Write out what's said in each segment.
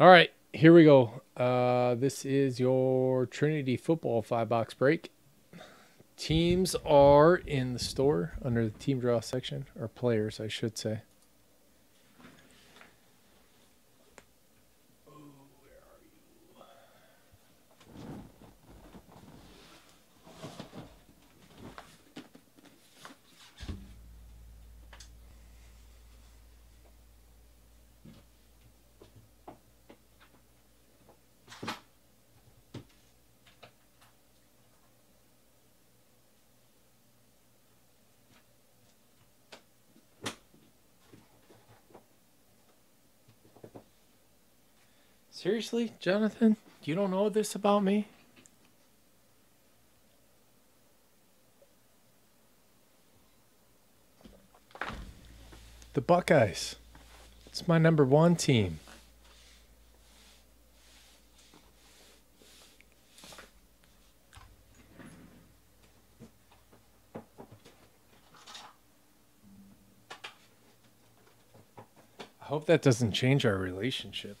All right, here we go. This is your Trinity football 5-box break. Teams are in the store under the team draw section, or players, I should say. Oh, where are you? Seriously, Jonathan? You don't know this about me? The Buckeyes. It's my #1 team. I hope that doesn't change our relationship.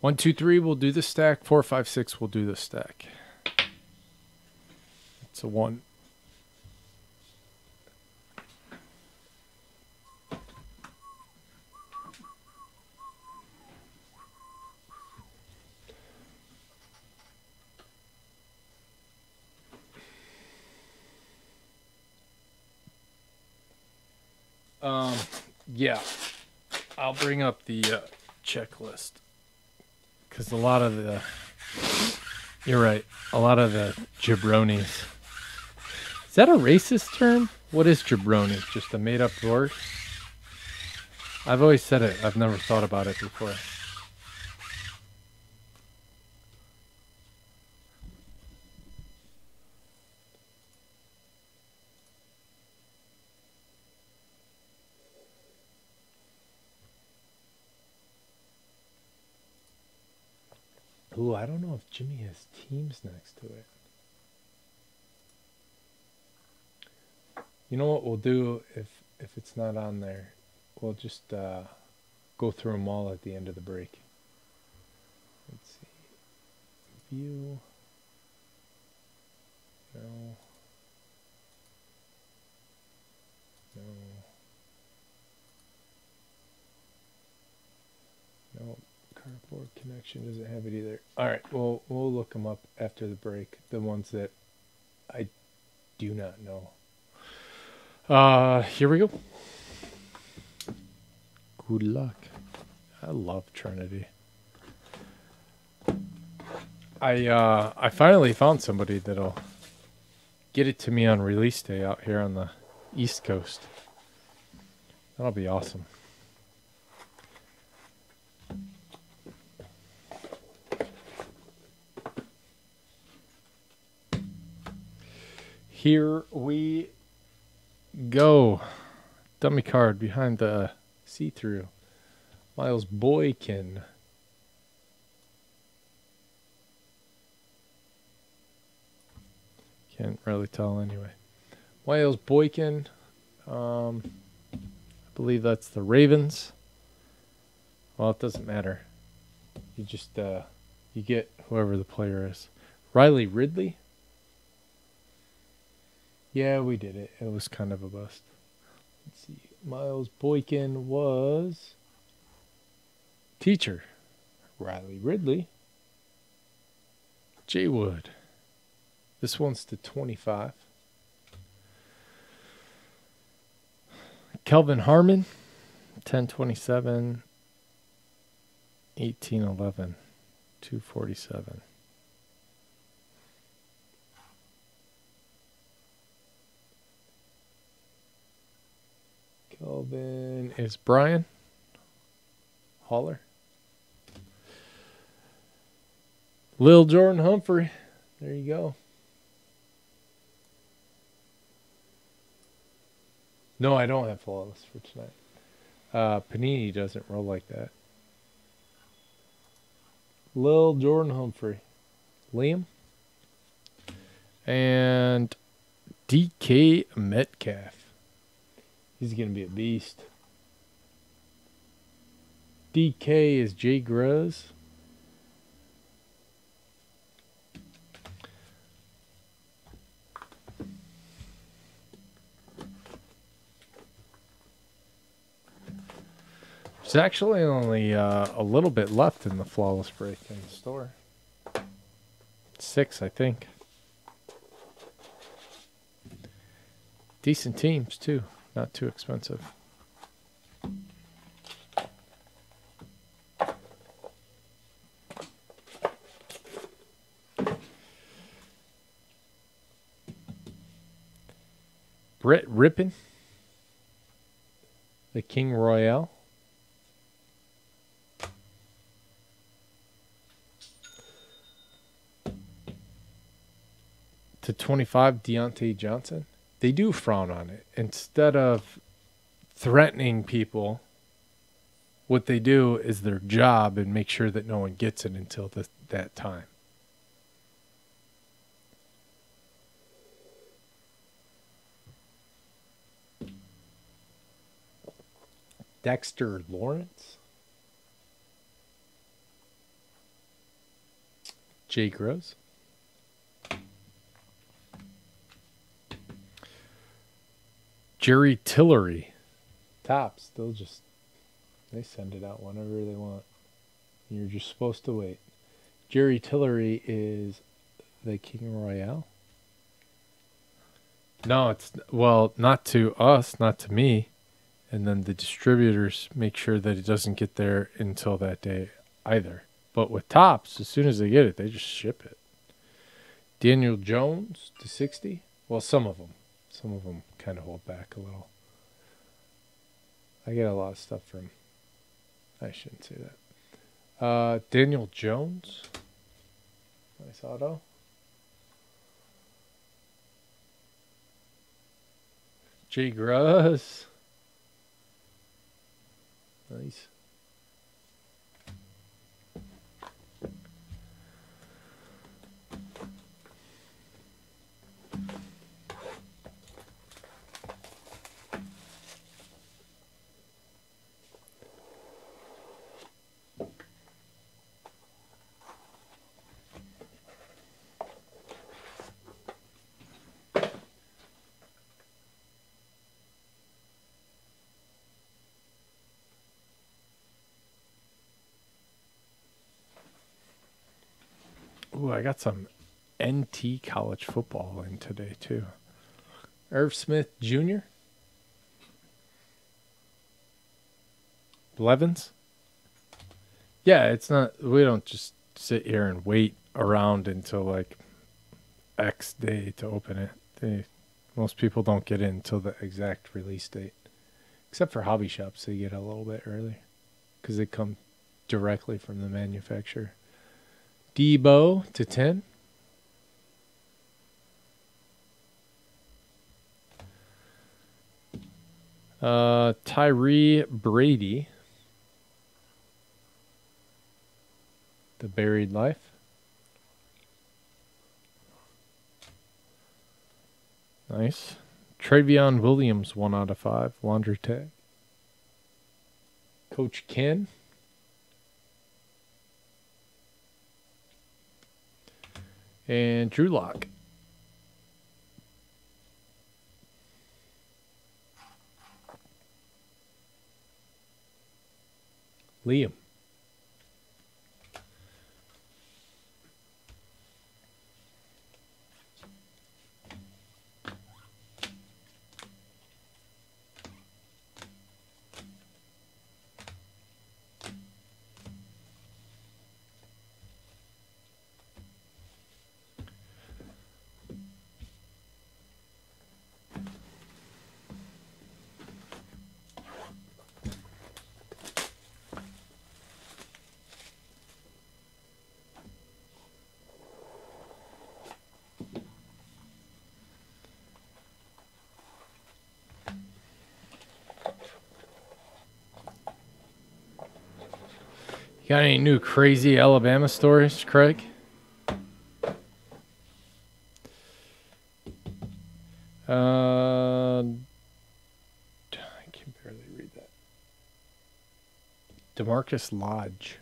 One, two, three, we'll do the stack. Four, five, six, we'll do the stack. It's a one. Yeah, I'll bring up the checklist. Because a lot of the, you're right, a lot of the jabronis. Is that a racist term? What is jabroni? Just a made-up word? I've always said it. I've never thought about it before. Ooh, I don't know if Jimmy has teams next to it. You know what we'll do if it's not on there? We'll just go through them all at the end of the break. Let's see. View. No. No. Nope. Cardboard connection doesn't have it either. All right, we'll look them up after the break. The ones that I do not know. Here we go. Good luck. I love Trinity. I finally found somebody that'll get it to me on release day out here on the East Coast. That'll be awesome. Here we go. Dummy card behind the see-through. Myles Boykin. Can't really tell anyway. Myles Boykin. I believe that's the Ravens. Well, it doesn't matter. You just you get whoever the player is. Riley Ridley. Yeah, we did it. It was kind of a bust. Let's see. Myles Boykin was teacher. Riley Ridley. J. Wood. This one's to 25. Kelvin Harmon. 1027. 1811. 247. Kelvin is Brian Holler. Lil Jordan Humphrey. There you go. No, I don't have flawless for tonight. Panini doesn't roll like that. Lil Jordan Humphrey. Liam. And DK Metcalf. He's going to be a beast. DK is Jay Gruz. There's actually only a little bit left in the flawless break in the store. 6, I think. Decent teams, too. Not too expensive. Brett Rippin. The Kingsroyal. /25 Deonte Johnson. They do frown on it. Instead of threatening people, what they do is their job and make sure that no one gets it until that time. Dexter Lawrence. Jay Gross. Jerry Tillery. Tops. They'll just... They send it out whenever they want. You're just supposed to wait. Jerry Tillery is the Kingsroyal. No, it's... Well, not to us, not to me. And then the distributors make sure that it doesn't get there until that day either. But with Tops, as soon as they get it, they just ship it. Daniel Jones /60. Well, some of them. Some of them kind of hold back a little. I get a lot of stuff from... I shouldn't say that. Daniel Jones. Nice auto. Jay Gruz. Nice. Ooh, I got some NT college football in today, too. Irv Smith Jr. Blevins. Yeah, it's not... We don't just sit here and wait around until, like, X day to open it. Most people don't get in until the exact release date. Except for hobby shops, they get a little bit early. Because they come directly from the manufacturer. Debo /10. Tyree Brady. The Buried Life. Nice. Trevion Williams 1/5. Laundry tag. Coach Ken. And Drew Locke. Liam. Got any new crazy Alabama stories, Craig? I can barely read that. DeMarcus Lodge.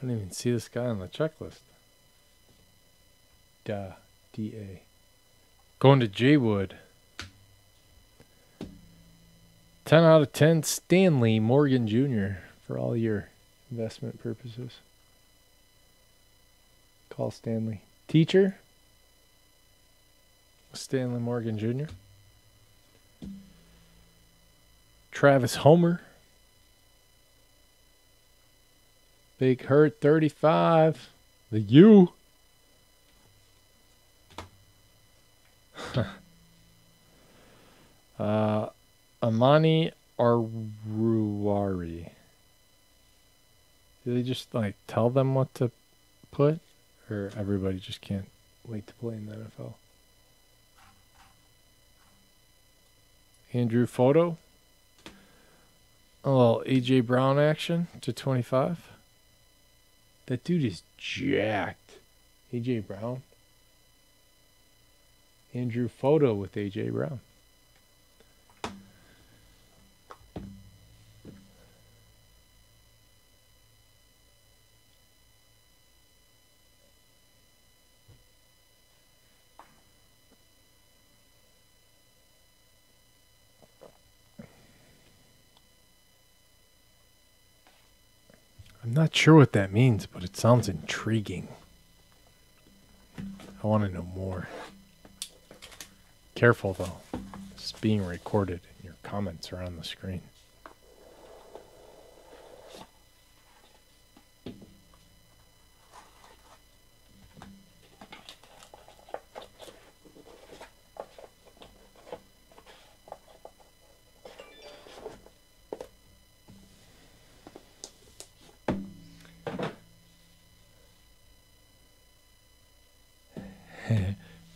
I didn't even see this guy on the checklist. Duh. D-A. Going to J-Wood. 10 out of 10, Stanley Morgan Jr. for all your investment purposes. Call Stanley. Teacher? Stanley Morgan Jr. Travis Homer. Big Hurt 35. The U. Amani Aruari. Do they just like tell them what to put? Or everybody just can't wait to play in the NFL? Andrew Photo. A little A.J. Brown action to 25. That dude is jacked. A.J. Brown. Andrew Photo with A.J. Brown. I'm not sure what that means, but it sounds intriguing. I want to know more. Careful, though. It's being recorded, and your comments are on the screen.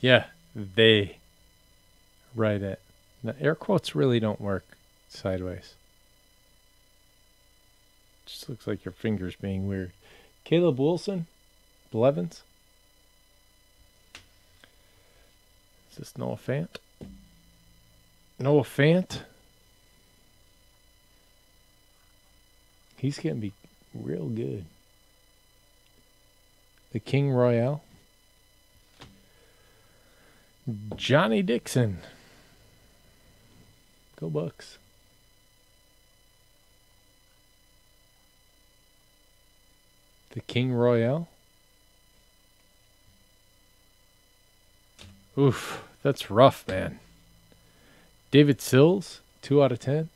Yeah, they write it. The air quotes really don't work sideways. Just looks like your fingers being weird. Caleb Wilson, Blevins. Is this Noah Fant? Noah Fant? He's going to be real good. The Kingsroyal. Johnny Dixon. Go Bucks. The Kingsroyal. Oof, that's rough, man. David Sills, 2 out of 10.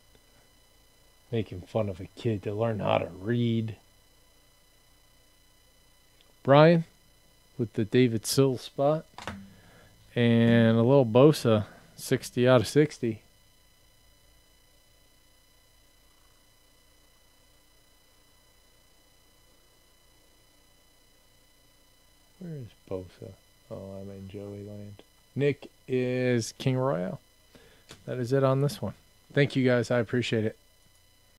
Making fun of a kid to learn how to read. Brian with the David Sills spot. And a little Bosa, 60 out of 60. Where is Bosa? Oh, I'm in Joey Land. Nick is Kingsroyal. That is it on this one. Thank you guys. I appreciate it.